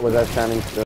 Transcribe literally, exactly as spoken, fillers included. without sounding silly.